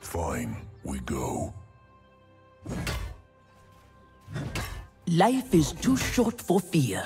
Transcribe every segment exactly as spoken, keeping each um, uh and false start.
Fine, we go. Life is too short for fear.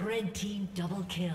Red team double kill.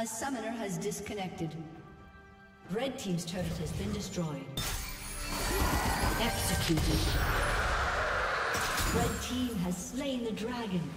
A summoner has disconnected. Red Team's turret has been destroyed. Executed. Red Team has slain the dragon.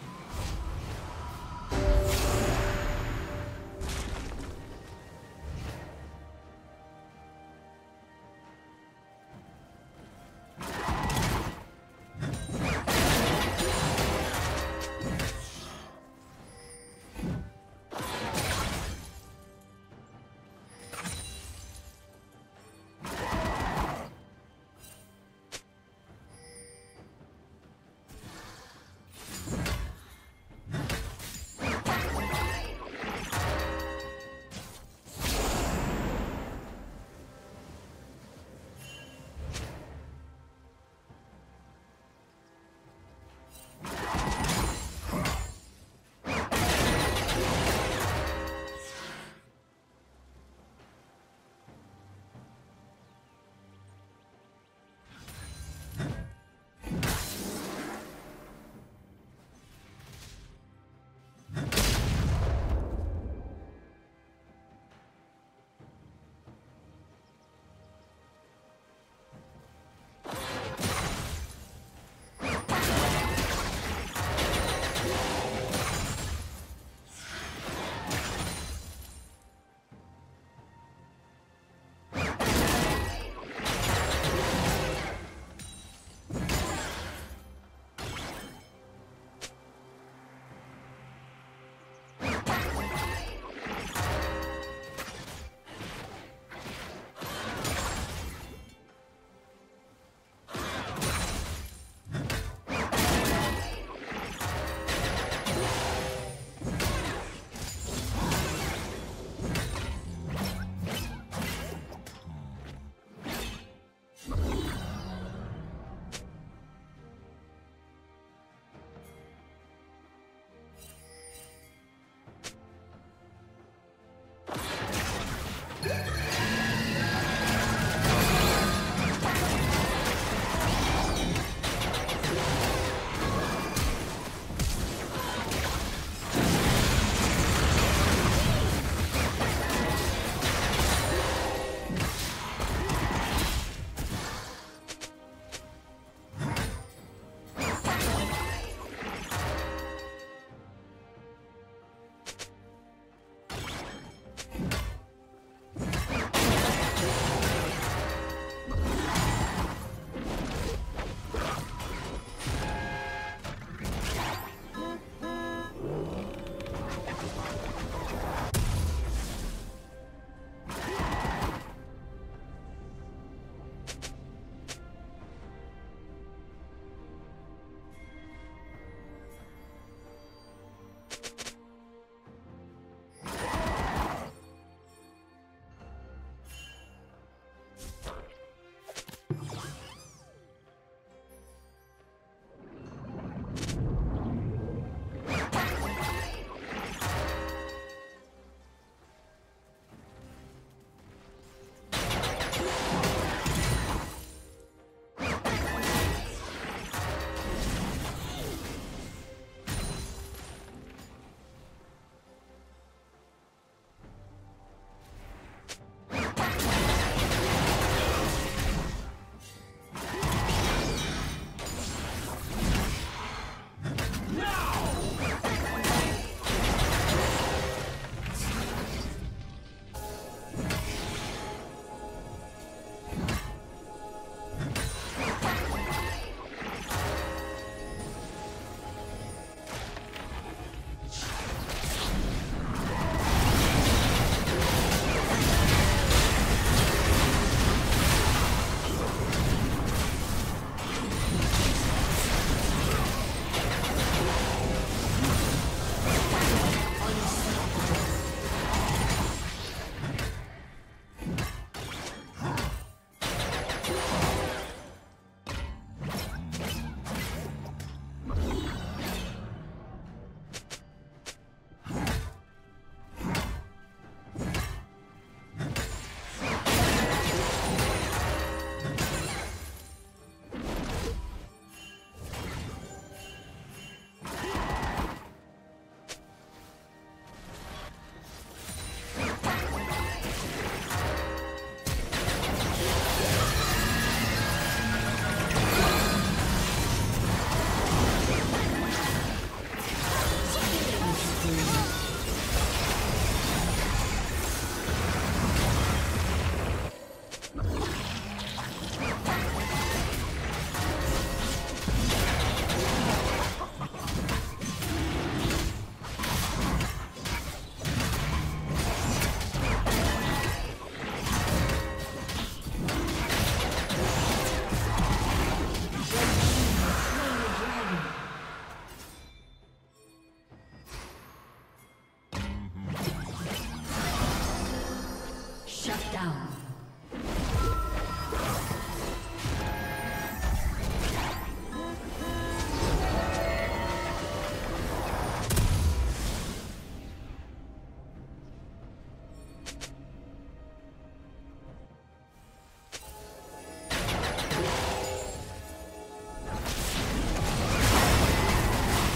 Shut down.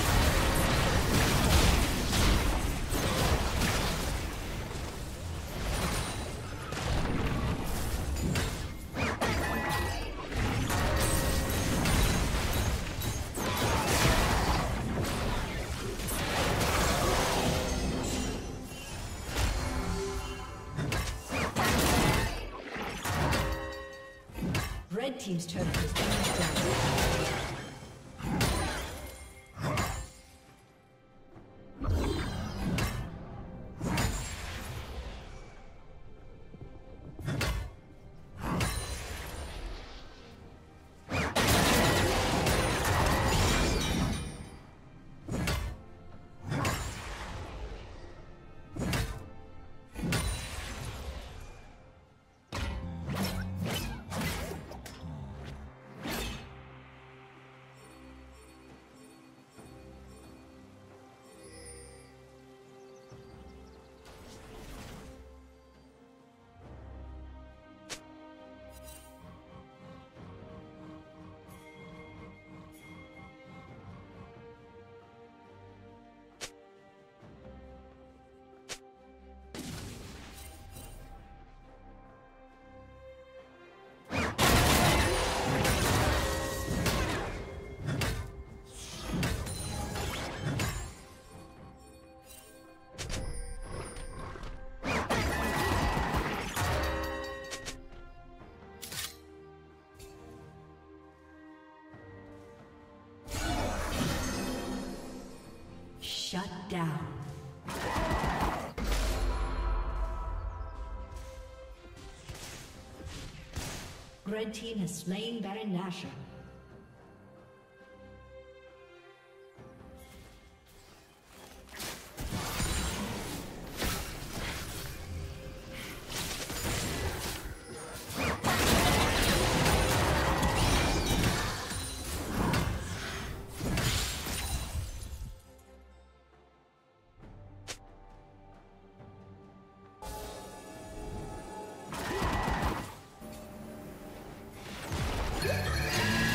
Red team's turret has been destroyed. Shut down. Red team has slain Baron Nashor. Yeah.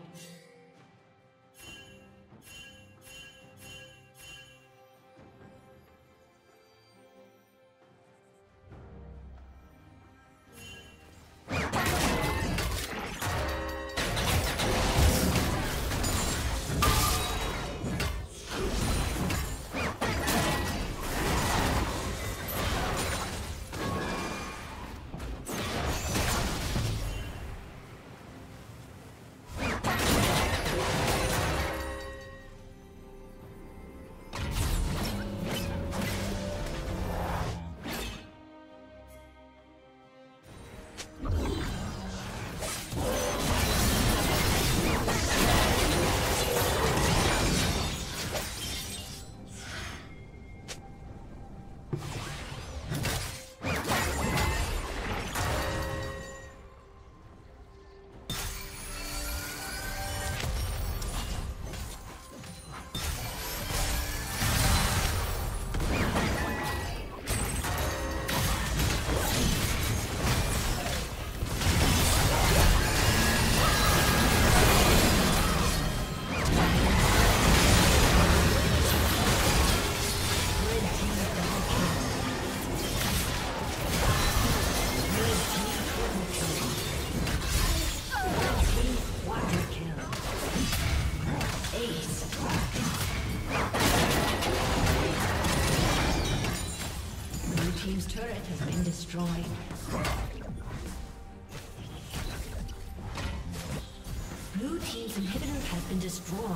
Blue team's inhibitor has been destroyed.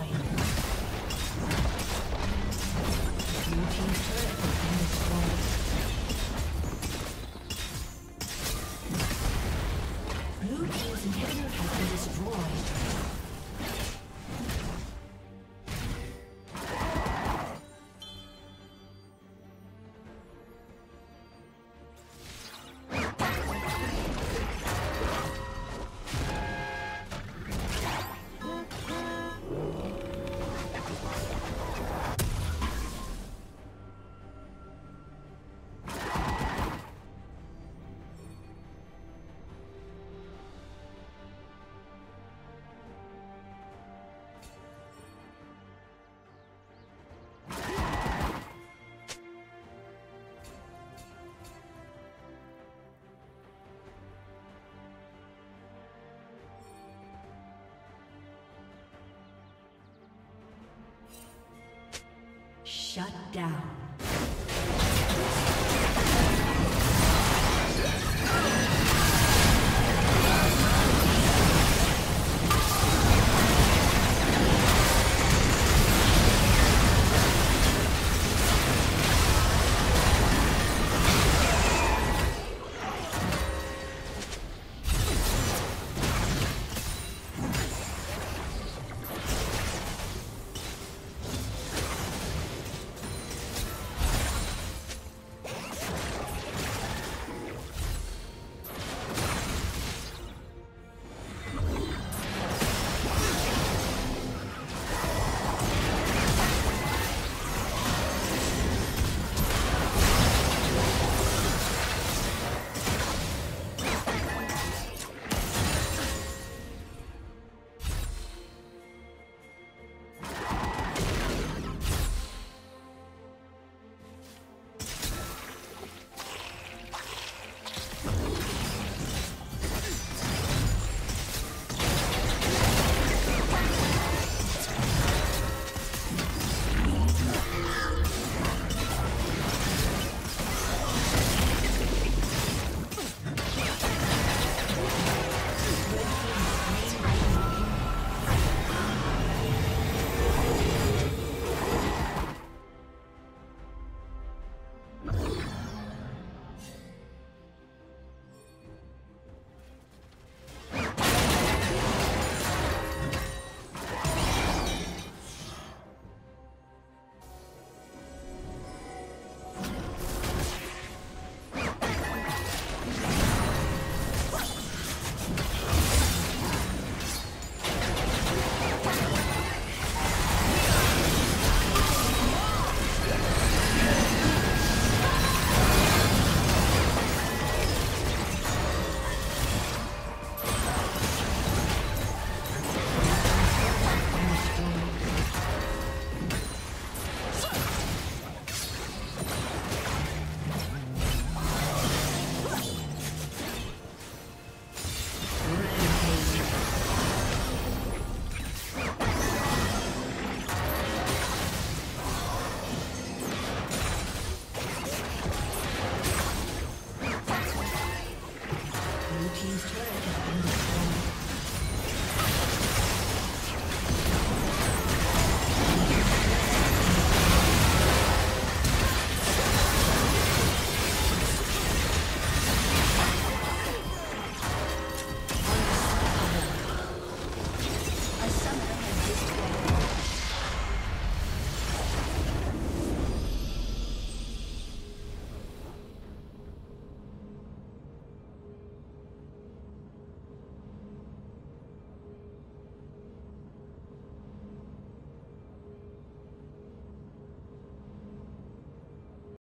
Blue team's turret has been destroyed. Blue team's inhibitor has been destroyed. Shut down. team's turret has been destroyed.